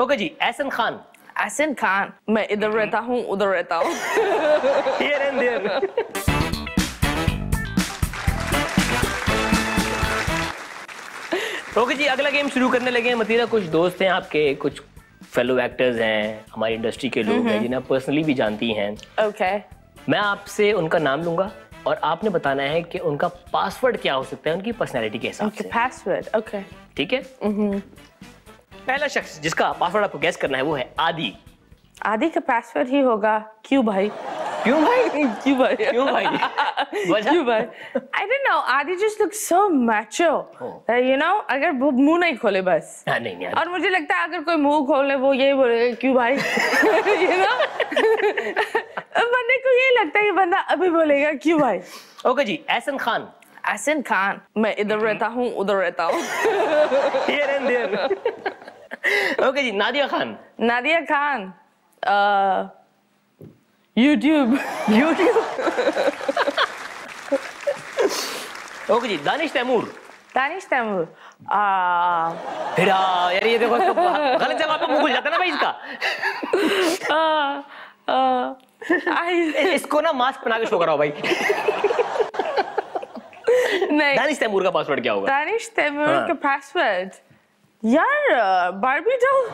Okay ji, Ehsan Khan. Ehsan Khan, मैं इधर रहता हूँ उधर रहता हूँ। Here and there. Okay ji, अगला गेम शुरू करने लगे हैं। मतीरा, कुछ दोस्त हैं आपके, कुछ फेलो एक्टर्स हैं, हमारी इंडस्ट्री के लोग हैं जिन्हें पर्सनली भी जानती हैं। ओके, मैं आपसे उनका नाम लूंगा और आपने बताना है कि उनका पासवर्ड क्या हो सकता है उनकी पर्सनालिटी के हिसाब से। पासवर्ड, ओके, ठीक है। पहला शख्स जिसका पासवर्ड आपको गैस करना है वो है आदि। आदि का पासवर्ड ही होगा क्यों भाई? Kyun bhai? Kyun bhai? Kyun bhai? Kyun bhai? I don't know. Adi just looks so macho. You know, अगर वो मुंह नहीं खोले बस। हाँ नहीं यार। और मुझे लगता है अगर कोई मुंह खोले वो यही बोलेगा क्यों भाई? You know? बंदे को यही लगता है कि बंदा अभी बोलेगा क्यों भाई? Okay जी, Asin Khan. Asin Khan, मैं इधर रहता हूँ उधर रहता हूँ। Here and there. Okay ji, Nadia Khan. Nadia Khan. YouTube. YouTube. Okay ji, Danish Taimur. Danish Taimur, फिर यार ये देखो इसका गलत जगह पे मुंह खुल जाता है ना भाई इसका। इसको ना मास्क पहना के शो कराओ भाई। नहीं, दानिश तैमूर का पासवर्ड क्या होगा? दानिश तैमूर का पासवर्ड यार Barbie doll.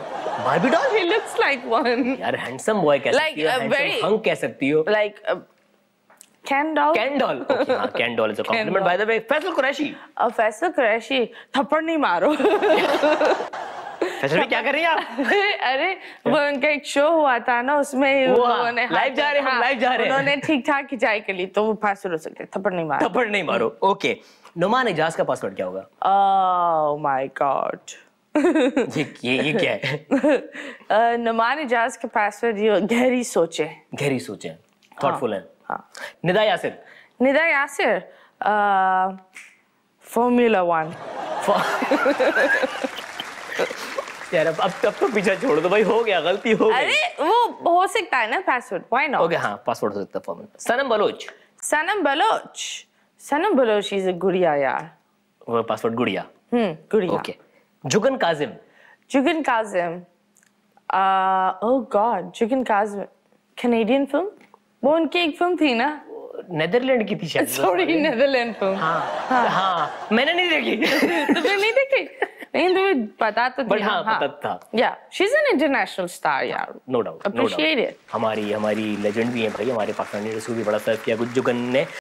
Barbie doll? He looks like one. यार handsome boy कह सकती हो, handsome hunk कह सकती हो। Like Ken doll. Ken doll. हाँ, Ken doll is a compliment by the way. Faizal Qureshi. अब Faizal Qureshi, थप्पड़ नहीं मारो। फैसल भी क्या कर रही हैं आप? अरे वो उनका एक शो हुआ था ना, उसमें उन्होंने लाइव जा रहे हैं, हम लाइव जा रहे हैं। उन्होंने ठीक ठाक खिंचाई कर ली, तो वो पासवर्ड हो सकते हैं थप्पड़ नहीं मारो। थप्पड़ नहीं मारो, ओके। नुमान इजाज का पासवर्ड क्या होगा? Oh my God. ये क्या है? नुमान इजाज के पासवर्ड ये गहरी सोचे। गहरी सोचे, थॉटफुल है। हाँ। निदा यासिर। निदा यासिर, Formula 1। यार अब तो पीछा छोड़ दो भाई, हो गया गलती हो गई। अरे वो हो सकता है ना पासवर्ड, व्हाई नॉट? ओके हाँ, पासवर्ड हो सकता है Formula 1। Sanam Baloch. Sanam Baloch, Sanam Baloch is a गुड़िया यार। वो पासवर्ड गुड़िया। गुड़िया। Okay, Jugan Kazim. Jugan Kazim, oh God, Jugan Kazim, Canadian film, वो उनकी एक फिल्म थी ना, नेदरलैंड की थी शायद। Sorry, Netherland film. हाँ हाँ, मैंने नहीं देखी। तुमने नहीं देखी? नहीं, तुम्हें पता तो था। हाँ पता था। या, she is an international star यार। No doubt, no doubt। Appreciate it। हमारी लेजेंड भी हैं भाई, हमारे पाकिस्तानी रसूल भी बड़ा सर्व किया कुछ जुगन ने।